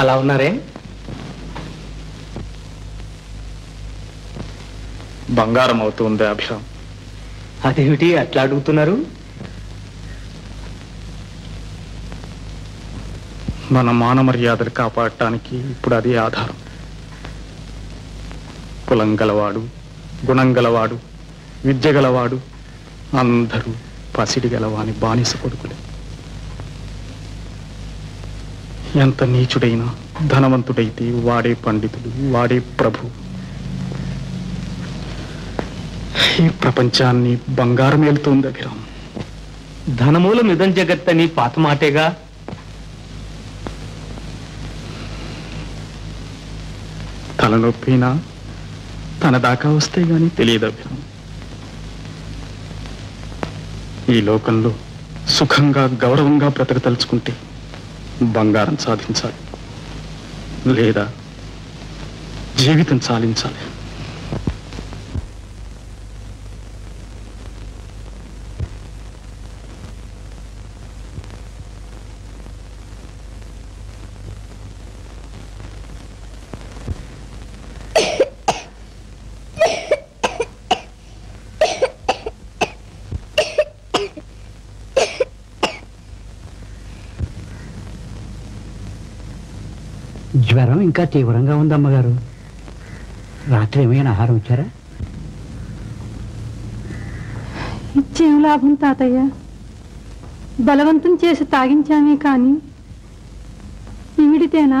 అలా ఉన్నారే? బంగారం అవుతుంది అభిరామ్. అదేమిటి అట్లా అడుగుతున్నారు? మన మాన మర్యాదలు కాపాడటానికి ఇప్పుడు అది ఆధారం. కులం గలవాడు, గుణం గలవాడు, విద్య గలవాడు అందరూ పసిడి గలవాని బానిస కొడుకులే. ఎంత నీచుడైనా ధనవంతుడైతే వాడే పండితుడు, వాడే ప్రభు. ఈ ప్రపంచాన్ని బంగారం ఏలుతోంది అభిరామ్. ధనమూల మిదం జగత్తని పాతమాటేగా. తలనొప్పినా తన దాకా వస్తే గానీ తెలియదు అభిరామ్. ఈ లోకంలో సుఖంగా గౌరవంగా బ్రతకదలుచుకుంటే బంగారం సాధించాలి, లేదా జీవితం సాధించాలి. జ్వరం ఇంకా తీవ్రంగా ఉందమ్మగారు. రాత్రి ఏమైనా ఆహారం ఇచ్చారా? ఇచ్చేం లాభం తాతయ్య, బలవంతం చేసి తాగించామే కానీ ఇవిడితేనా?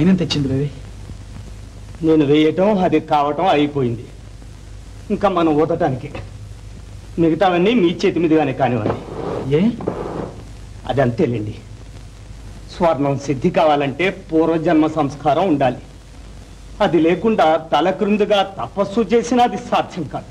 ఆయన తెచ్చింది బేబీ. నేను వేయటం అది కావటం అయిపోయింది. ఇంకా మనం ఊదటానికి మిగతావన్నీ మీ చేతి మీదుగానే కానివ్వండి. ఏ అది అంతేలేండి. స్వర్ణం సిద్ధి కావాలంటే పూర్వజన్మ సంస్కారం ఉండాలి. అది లేకుండా తల క్రిందుగా తపస్సు చేసినా అది సాధ్యం కాదు.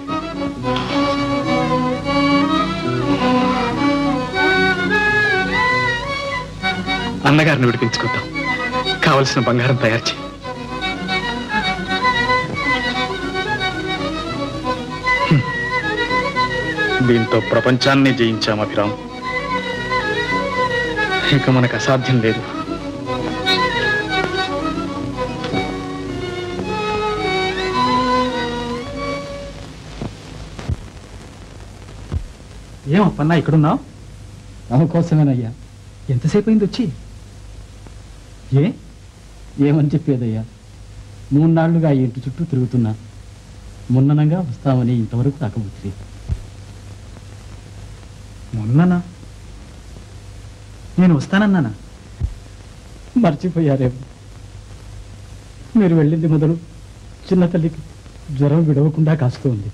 అన్నగారిని విడిపించుకుందాం, కావలసిన బంగారం తయారు చేయి. దీంతో ప్రపంచాన్ని జయించాం అభిరామ్. ఇక మనకు అసాధ్యం లేదు. ఏమప్పన్నా ఇక్కడున్నావు? నాకోసమేనయ్యా. ఎంతసేపు అయింది వచ్చి? ఏమని చెప్పేదయ్యా, 3 నాళ్లుగా ఇంటి చుట్టూ తిరుగుతున్నా. మొన్ననంగా వస్తామని ఇంతవరకు రాకపోతే. మొన్ననా? నేను వస్తానన్నానా? మర్చిపోయారేమో. మీరు వెళ్ళింది మొదలు చిన్న తల్లికి జ్వరం విడవకుండా కాస్తూ ఉంది.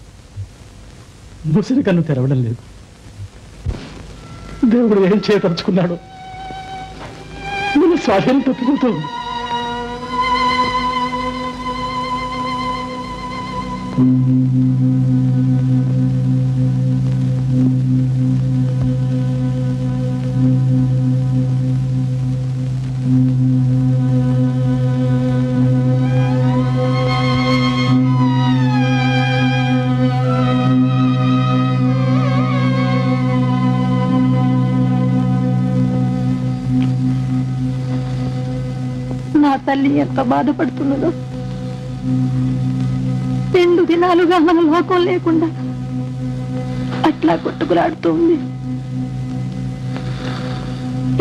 ముసిరి కన్ను తెరవడం లేదు. దేవుడు ఏం చేయదలుచుకున్నాడు మన స్వాధీనం తప్పుకుంటూ ఉంది. నా తల్లి ఎంత బాధపడుతున్నదో, 2 దినాలుగా మన లోకం లేకుండా అట్లా కొట్టుకులాడుతూ ఉంది.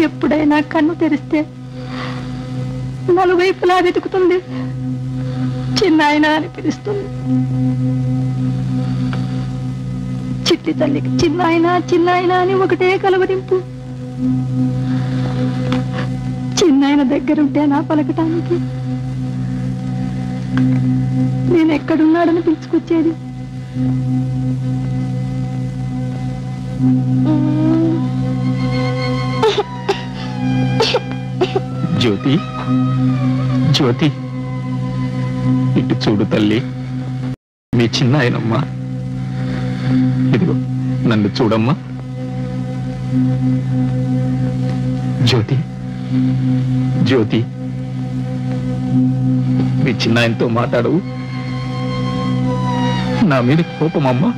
ఎప్పుడైనా కన్ను తెరిస్తే నలువైపులా వెతుకుతుంది, చిన్నాయన అని పిలుస్తుంది. చిట్టి తల్లికి చిన్నాయన చిన్నాయన అని ఒకటే కలవరింపు. చిన్నాయన దగ్గరుంటే నా పలకటానికి, నేను ఎక్కడున్నాడని పిలుచుకొచ్చేది. జ్యోతి జ్యోతి ఇటు చూడు తల్లి, మీ చిన్నాయనమ్మా. ఇదిగో నన్ను చూడమ్మా. జ్యోతి జ్యోతి మీ చిన్నాయనతో మాట్లాడవు. నా మీద కోపమమ్మా.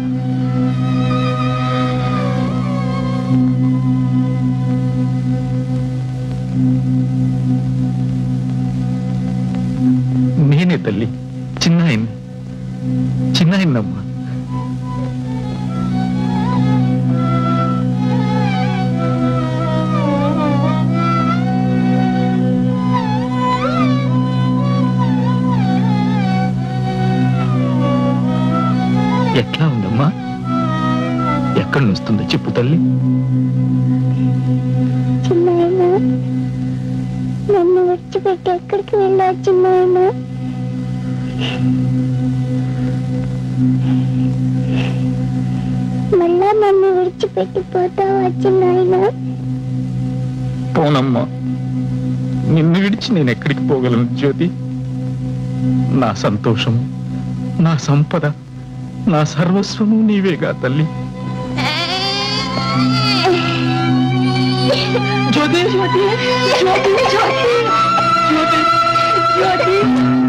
నేనే తల్లి చిన్నాయన్ని, చిన్నాయన్నమ్మా. ఎట్లా ఉందమ్మా? ఎక్కడి నుంస్తుందో చెప్పు తల్లి. చిన్నాయన నన్ను విడిచిపెట్టి ఎక్కడికి వెళ్ళా చిన్నాయన? మళ్ళా నన్ను విడిచిపెట్టి పోతావా చిన్నాయన? పోనమ్మా, నిన్ను విడిచి నేను ఎక్కడికి పోగలను జ్యోతి? నా సంతోషం, నా సంపద, నా సర్వస్వము నీవేగా తల్లి. జ్యోతి జ్యోతి జ్యోతి జ్యోతి జ్యోతి జ్యోతి